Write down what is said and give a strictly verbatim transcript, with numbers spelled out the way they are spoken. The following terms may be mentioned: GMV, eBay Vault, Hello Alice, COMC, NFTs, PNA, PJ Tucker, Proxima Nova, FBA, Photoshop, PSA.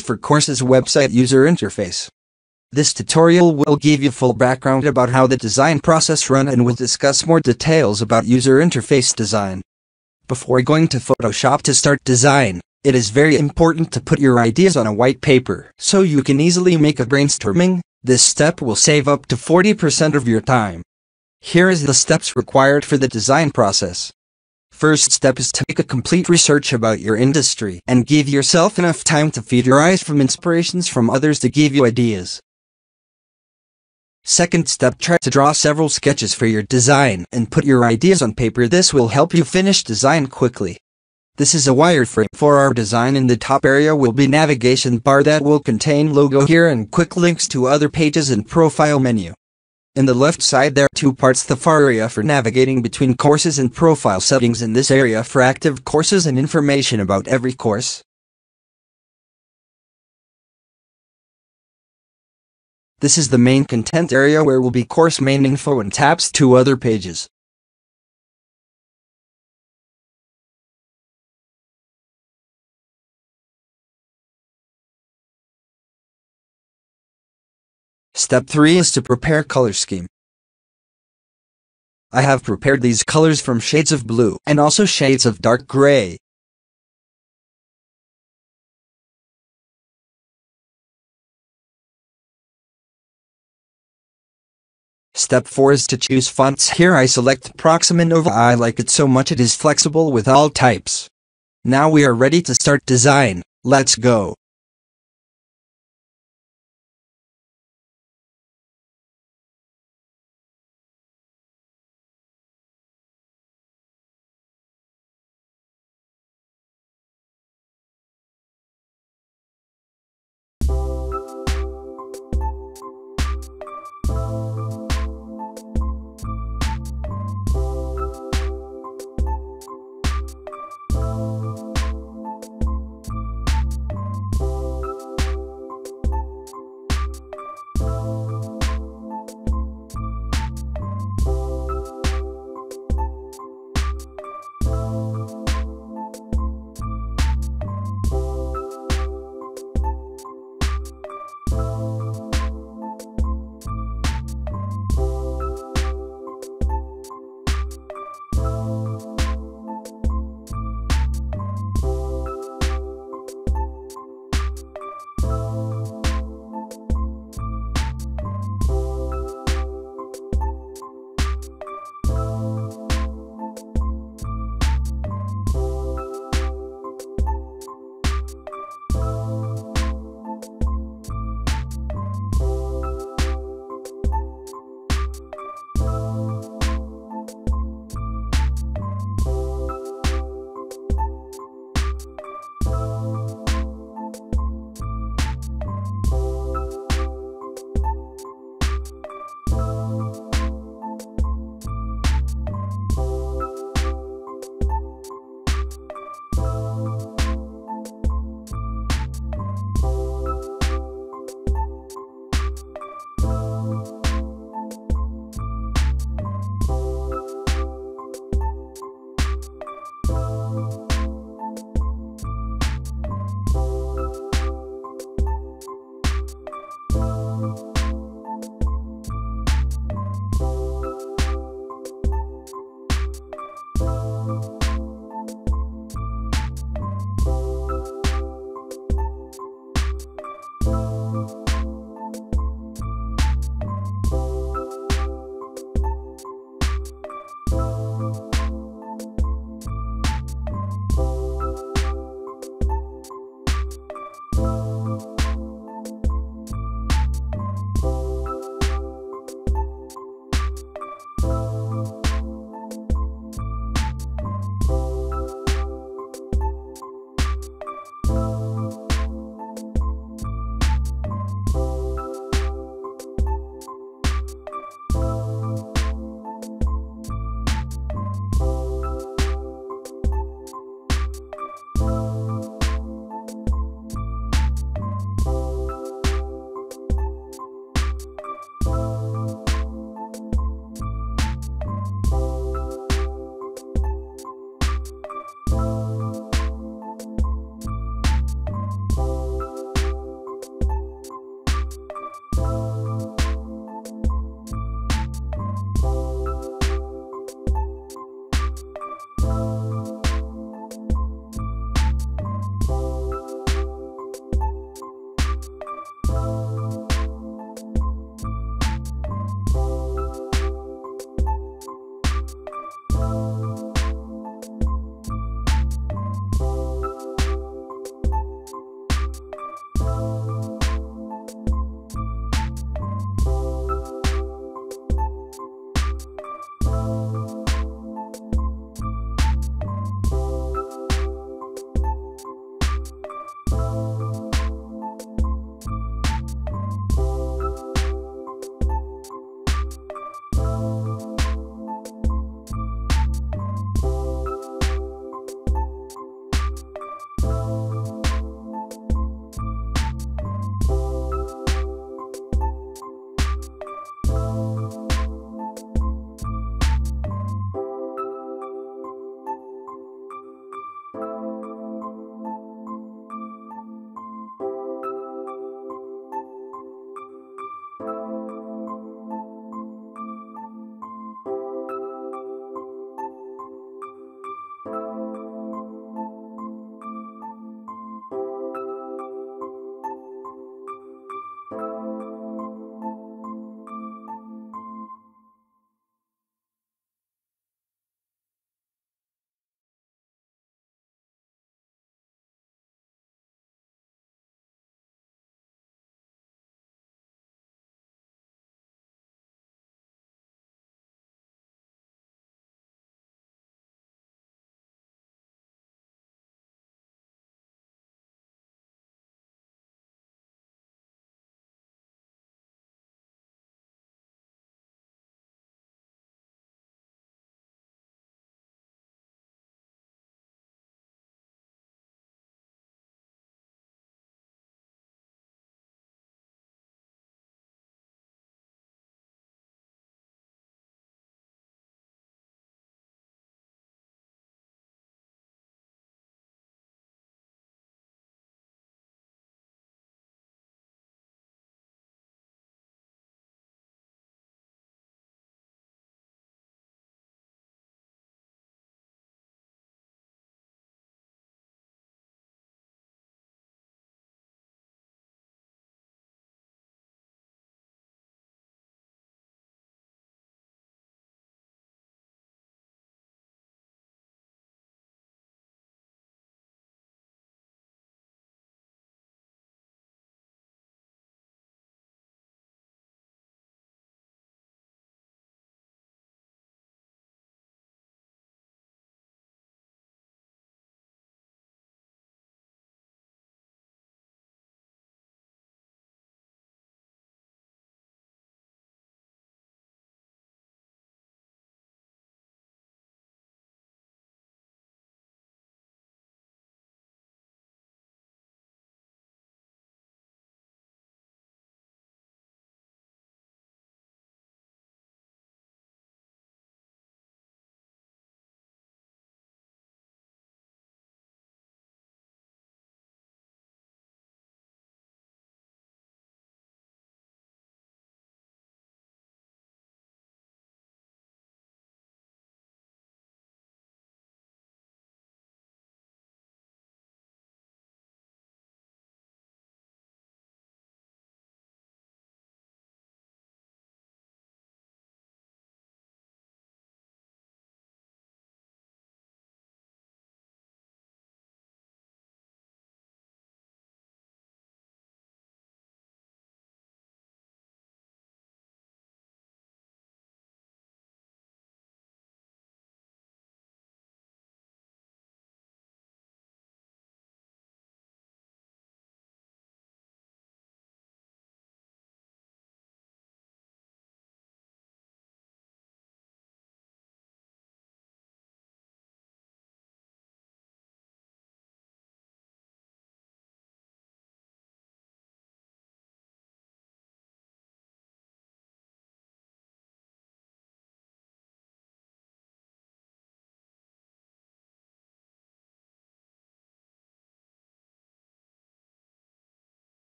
For courses website user interface. This tutorial will give you full background about how the design process run and will discuss more details about user interface design. Before going to Photoshop to start design, it is very important to put your ideas on a white paper so you can easily make a brainstorming. This step will save up to forty percent of your time. Here is the steps required for the design process. First step is to make a complete research about your industry and give yourself enough time to feed your eyes from inspirations from others to give you ideas. Second step, try to draw several sketches for your design and put your ideas on paper. This will help you finish design quickly. This is a wireframe for our design. In the top area will be navigation bar that will contain logo here and quick links to other pages and profile menu. In the left side there are two parts, the far area for navigating between courses and profile settings, in this area for active courses and information about every course. This is the main content area where will be course main info and tabs to other pages. Step three is to prepare color scheme. I have prepared these colors from shades of blue and also shades of dark gray. Step four is to choose fonts. Here I select Proxima Nova. I like it so much, it is flexible with all types. Now we are ready to start design. Let's go.